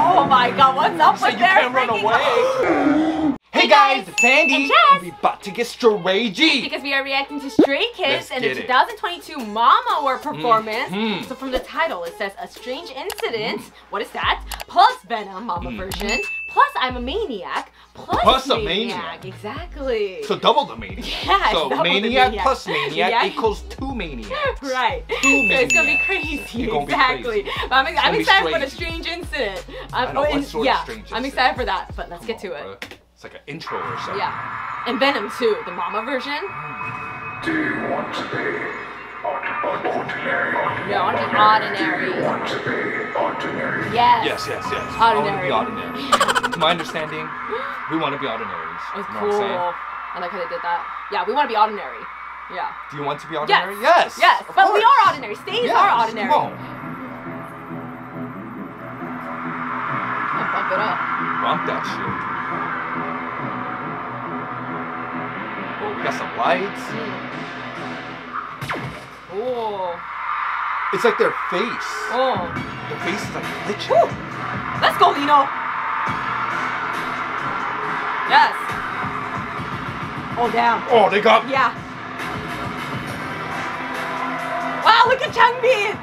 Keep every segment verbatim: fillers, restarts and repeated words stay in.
Oh my god, what's up so with you their can't run away. Hey, hey guys, it's Sandy. And we about to get Stray G. Because we are reacting to Stray Kids and the twenty twenty-two Mama Award performance. Mm-hmm. So from the title, it says a strange incident. Mm-hmm. What is that? Plus Venom Mama mm-hmm. version. Plus I'm a maniac. Plus, plus maniac. a maniac. Exactly. So double the maniac. Yeah, so double maniac, the maniac plus maniac yeah. equals two maniacs. Right. Two maniacs. So it's gonna be crazy. It's exactly. Be crazy. But I'm, ex I'm excited strange. for the strange incident. I'm, I know, in, sort yeah, of strange I'm excited for that. But let's Come get to on, it. Bro. It's like an intro or something. Yeah. And Venom too, the Mama version. Do you want to be ordinary? Yeah, I want to be ordinary. Do you want to be ordinary? Yes. Yes, yes, yes. Ordinary. I want to be ordinary. To my understanding, we want to be ordinaries. It's cool. I like how they did that. Yeah, we want to be ordinary. Yeah. Do you want to be ordinary? Yes. Yes. yes. But course. we are ordinary. Stays yes. are ordinary. Come on. Bump it up. Bump that shit. We got some lights. Mm. Oh. It's like their face. Oh. Their face is like glitching. Woo. Let's go, Lino. Yes. Oh, damn. Oh, they got. Yeah. Wow, look at Changbin.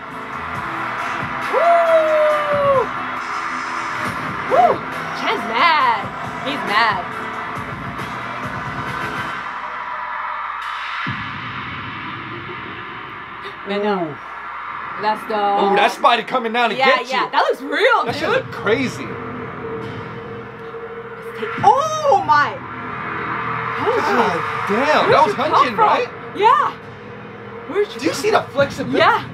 Woo. Woo. Chan's mad. He's mad. Venom. That's the. Oh, that spider coming down to yeah, get you. Yeah, yeah, that looks real, that dude. That shit look crazy. Oh my! God damn, that was Hyunjin, right? Yeah. Where'd you? Do you see the flexibility? Yeah.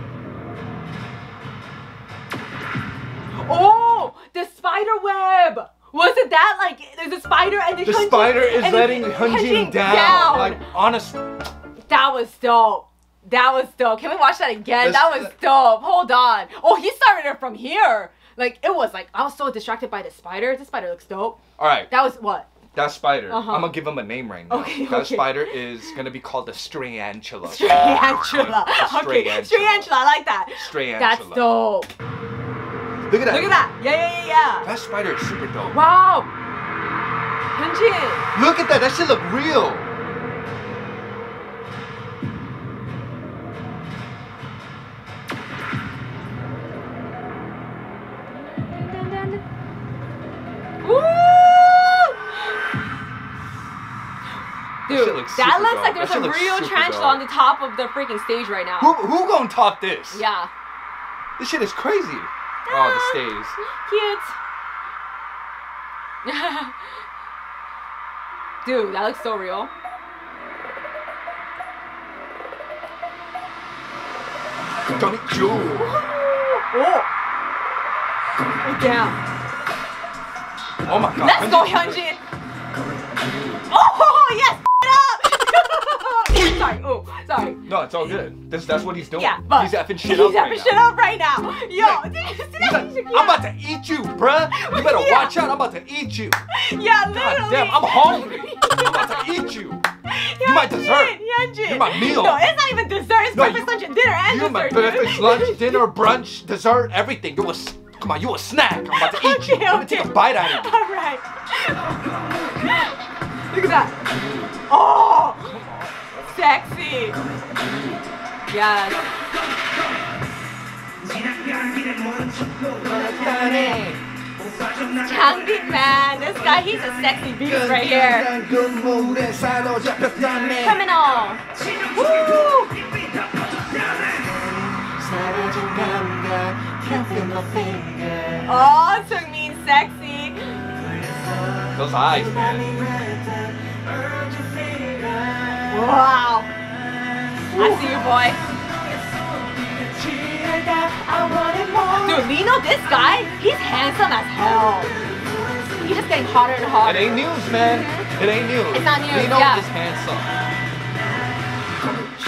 Oh, the spider web. Wasn't that like there's a spider and the. The Hyunjin, spider is and letting Hyunjin down. down. Like honestly. That was dope. That was dope. Can we watch that again? Let's, that was dope. Hold on. Oh, he started it from here. Like, it was like, I was so distracted by the spider. The spider looks dope. All right. That was what? That spider. Uh-huh. I'm going to give him a name right now. Okay, that okay. spider is going to be called the Strayantula. Strayantula. Okay. Strayantula. I like that. Strayantula. That's dope. Look at that. Look at that. Yeah, yeah, yeah, yeah. That spider is super dope. Wow. Hyunjin. Look at that. That shit look real. Dude, that looks like there's a real tarantula on the top of the freaking stage right now. Who, who gonna top this? Yeah. This shit is crazy. Ah, oh, the stage. Cute. Dude, that looks so real. Johnny Joe. Oh. Oh, damn. Oh my god. Let's go, Hyunjin. Oh, yes. Sorry, oh, sorry. No, it's all good. This, that's what he's doing. Yeah, but he's effing shit he's up right now. He's effing shit up right now. Yo, like, did you see that? Like, I'm about to eat you, bruh. You better yeah. watch out. I'm about to eat you. Yeah, literally. God damn, I'm hungry. I'm about to eat you. You're you my dessert. You're my meal. No, it's not even dessert. It's no, breakfast, lunch, and dinner and you're dessert. You're my breakfast, lunch, dinner, brunch, dessert, everything. You was, come on, you a snack. I'm about to eat okay, you. Okay. Let me take a bite out of you. All right. Look at that. Oh. Sexy. Yes. Changbin, man. This guy, he's a sexy beast right here. Coming on. Woo! Oh, Seungmin sexy. Those eyes, man. Wow! Ooh. I see you, boy. Dude, Lino, this guy, he's handsome as hell. He's just getting hotter and hotter. It ain't news, man. It ain't news. It's not news, Lino yeah. is handsome.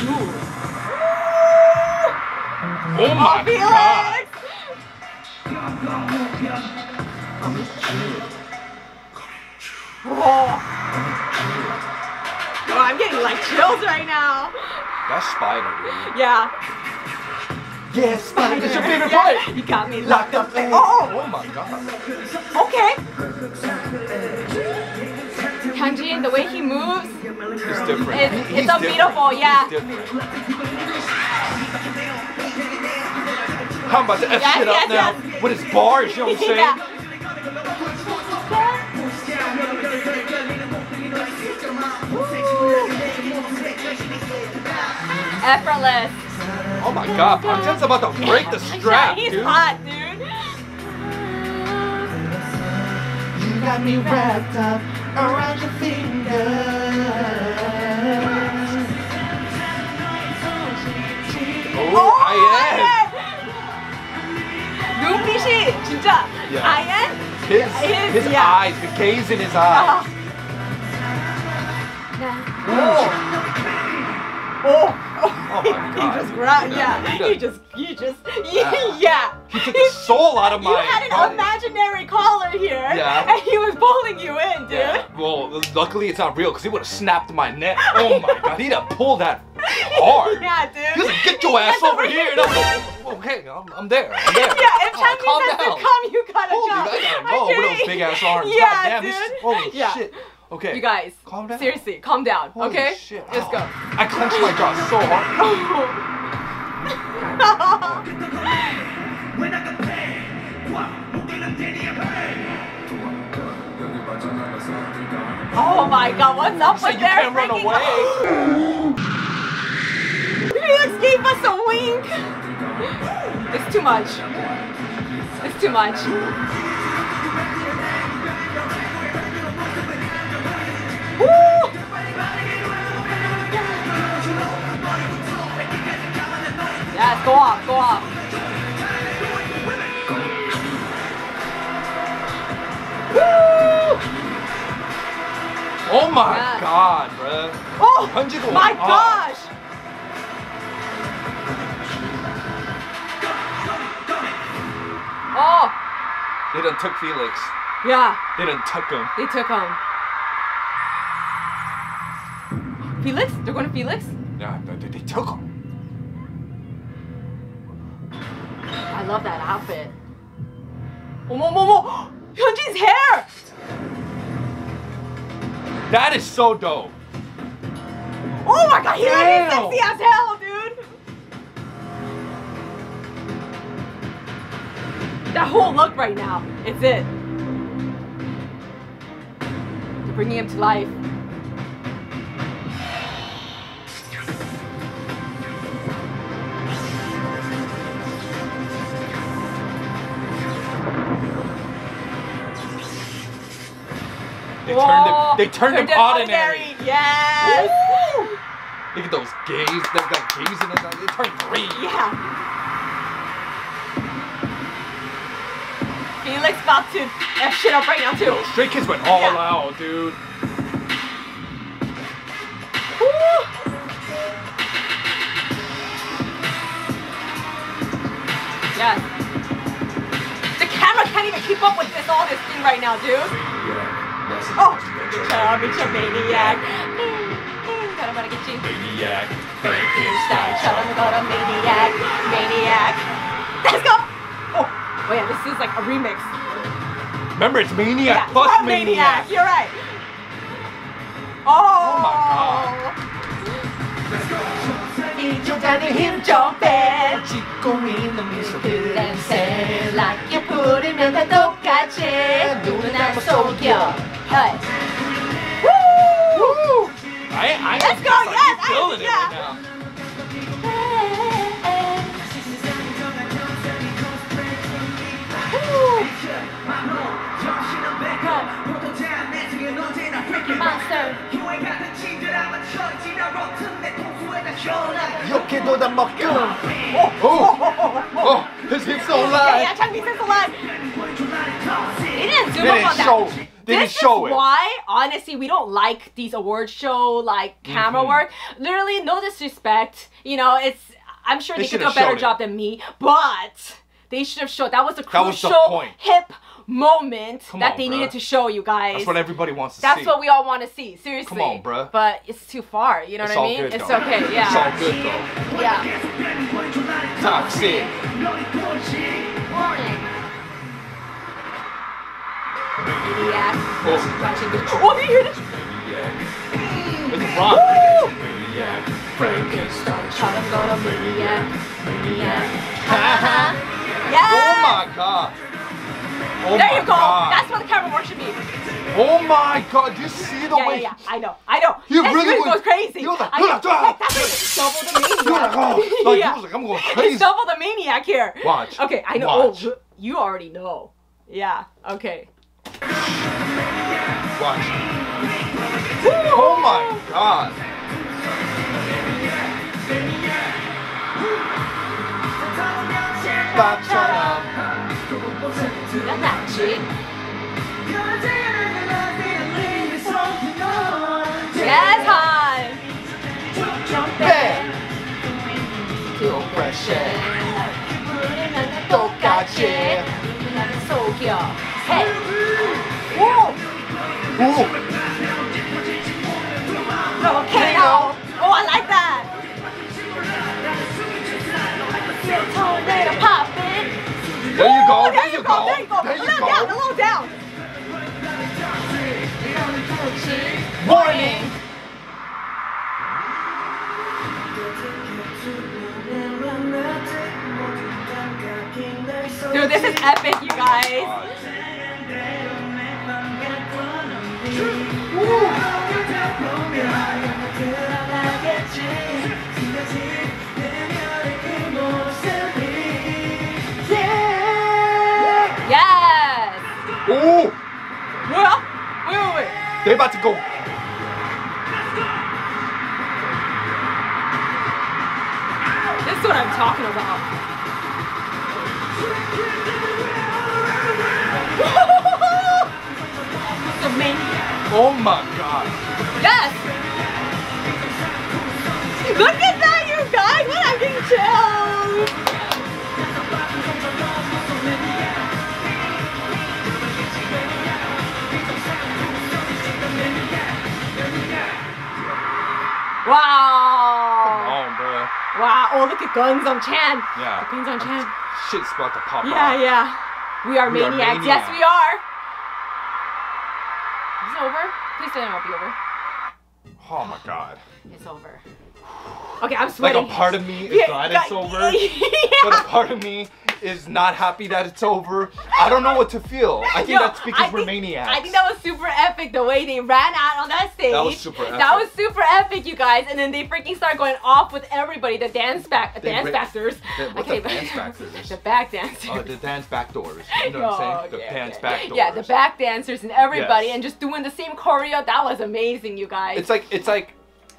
Ooh. Oh my Felix. God! Whoa. Oh, I'm getting like chills right now. That spider, dude. Yeah. Yes, Spike is your favorite part. Yeah, you got me locked up. And oh, oh my god. Okay. Hyunjin, the way he moves, it's different. It's, it's He's unbeatable. Different. Yeah. I'm about to F yes, shit yes, up yes. now with his bars. You know what I'm saying? Yeah. Effortless. Oh my god, Bang Chan's about to break the strap, yeah, he's dude. He's hot, dude. You got me wrapped up around your fingers. Oh, oh I am. 눈빛이 진짜 I am. His, his, his yeah. eyes, the gaze in his eyes. Oh. Oh. Oh. Oh my god. He just grabbed, yeah. yeah. He just, he just, yeah. yeah. He took the soul out of my. You had an body. Imaginary collar here, yeah. and he was pulling you in, dude. Yeah. Well, luckily it's not real, because he would have snapped my neck. Oh my god, he'd have pulled that hard. Yeah, dude. He was like, get your he ass over here. And I'm like, okay, I'm, I'm there, I'm there. Yeah, if Changbin oh, says down. to come, you gotta Holy, jump. I gotta go with those big ass arms. Yeah, god damn, dude. Holy yeah. shit. Okay. You guys, calm down. Seriously, calm down. Holy okay? Shit. Let's go. I clenched my jaw so hard. Oh my god, what's up so with their freaking... You can't run away. Felix gave us a wink. It's too much. It's too much. Woo! Yes, go off, go off. Woo! Oh my yes. god, bruh. Oh, my off. gosh! Oh! They done took Felix. Yeah. They done took him. They took him. Felix? They're going to Felix? Yeah, they, they took him. I love that outfit. Oh, mo, mo, mo! Hyunjin's hair! That is so dope. Oh my god, he's sexy as hell, dude! That whole look right now, it's it. They're bringing him to life. They turned him, they turned him ordinary. Yes. Woo! Look at those gays. They've got gays in them. They turned green. Yeah. Felix about to F shit up right now too. Yo, Stray Kids went all yeah. out, dude. Woo! Yes. The camera can't even keep up with this all this thing right now, dude. Oh, I'm a maniac. Maniac. Maniac. Maniac. Let's go. Oh, oh yeah, this is like a remix. Remember, it's Maniac yeah. plus oh, maniac. maniac. You're right. Oh. Oh my god. Let's go. Like you put him in the dope. Hey. Woo! Woo! I, I Let's go, like yes! I'm feeling it yeah. right now. Oh, oh, oh, oh, his hips are alive. Yeah, Changbin's hips alive. It didn't zoom up on that. Show. They this show is it. why, honestly, we don't like these award show like camera mm-hmm. work. Literally, no disrespect. You know, it's. I'm sure they, they could do a better job it. than me, but they should have showed. That was a crucial that was the hip moment Come that on, they bruh. needed to show you guys. That's what everybody wants to That's see. That's what we all want to see. Seriously. Come on, bruh. But it's too far. You know it's what I mean? Good, it's though. okay. Yeah. It's all good though. Yeah. toxic. Maniac. Oh, did you hear this? It's Rob. Maniac. Frankenstein. Maniac. Maniac. Ha ha. Yeah. Oh my god. Oh there you go. God. That's what the camera work should be. Oh my god, you see the yeah, way? Yeah, yeah, I know, I know. He really, really goes crazy. He was like, know, like that's double the maniac. Like, oh, yeah. He was like, I'm going crazy. He's double the maniac here. Watch. Okay, I know. Watch. Oh, you already know. Yeah. Okay. Watch. Ooh. Oh my god. Bang Chan. That's that chick. Yes, hon! Hey! Whoa! Whoa! Okay, oh, I like that! There you go! There you go! There you go! There you go! A little down! A little down! Warning! Dude, this is epic, you guys! Yes! Ooh! Well, wait, wait, wait. They're about to go. This is what I'm talking about. Oh my god. Yes! Look at that, you guys! What I'm getting chills! Wow! Come on, bro. Wow, oh look at guns on Chan. Yeah. The guns on Chan. Shit's about to pop yeah, out. Yeah, yeah. We are we maniacs. Are maniacs. Yes, we are. Is it over? Please tell me it won't be over. Oh my god. It's over. Okay, I'm sweating. Like a part of me is yeah, glad it's yeah, over, yeah. but a part of me is not happy that it's over. I don't know what to feel. I think Yo, that's because I we're think, maniacs. I think that was super epic the way they ran out on that stage. That was super epic. That was super epic, you guys. And then they freaking start going off with everybody. The dance back, the dance backers. Okay, the dance backers. The back dancers. Oh, uh, the dance backdoors. You know Yo, what I'm saying? The yeah, dance okay. backdoors. Yeah, the back dancers and everybody, yes. and just doing the same choreo. That was amazing, you guys. It's like it's like.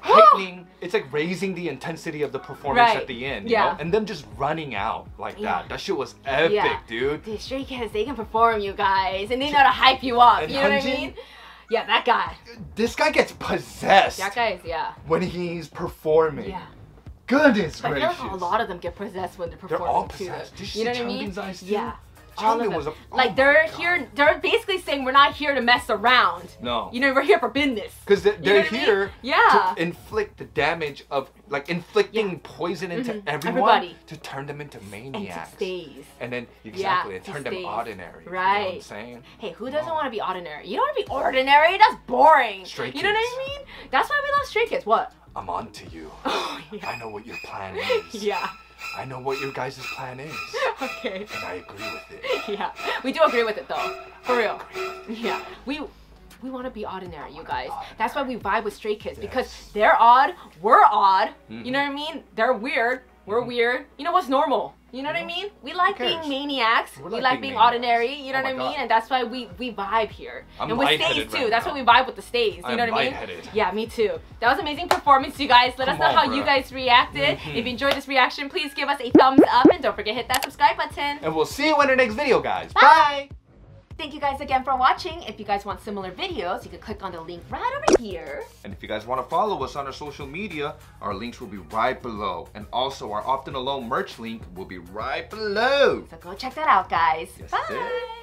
Heightening, it's like raising the intensity of the performance right. at the end, you yeah. know? And them just running out like yeah. that. That shit was epic, yeah. dude. Dude, Stray Kids, they can perform, you guys. And they know how to hype you up, and you know Hyunjin, what I mean? Yeah, that guy. This guy gets possessed. That guy is, yeah. when he's performing. Yeah. Goodness but gracious. I feel like a lot of them get possessed when they're performing. They're all possessed. Did you know what I mean? Eyes too? Yeah. All of them. Was a, oh like they're God. here, they're basically saying we're not here to mess around. No, you know we're here for business. Because they're, they're you know here, I mean? yeah, to inflict the damage of like inflicting yeah. poison into mm-hmm. everyone Everybody. to turn them into maniacs. And, to and then exactly, yeah, and turn stays. them ordinary. Right. You know what I'm saying? Hey, who doesn't no. want to be ordinary? You don't want to be ordinary. That's boring. Stray Kids. You know what I mean? That's why we love Stray Kids. What? I'm on to you. Oh, yeah. I know what your plan is. yeah. I know what your guys' plan is. Okay. And I agree with it. Yeah. We do agree with it though. For real. Yeah. We we want to be ordinary, you guys. Ordinary. That's why we vibe with Stray Kids. Yes. Because they're odd, we're odd. Mm-hmm. You know what I mean? They're weird, we're mm-hmm. weird. You know what's normal? You know what I mean? We like being maniacs. Like we like being, being ordinary. You know oh what I mean? God. And that's why we we vibe here. I'm and with stays too. Right that's now. why we vibe with the stays. You I'm know what I mean? Yeah, me too. That was an amazing performance, you guys. Let Come us know on, how bro. you guys reacted. Mm-hmm. If you enjoyed this reaction, please give us a thumbs up and don't forget to hit that subscribe button. And we'll see you in our next video, guys. Bye. Bye. Thank you guys again for watching. If you guys want similar videos, you can click on the link right over here. And if you guys want to follow us on our social media, our links will be right below. And also our Often Alone merch link will be right below. So go check that out, guys. Yes, Bye.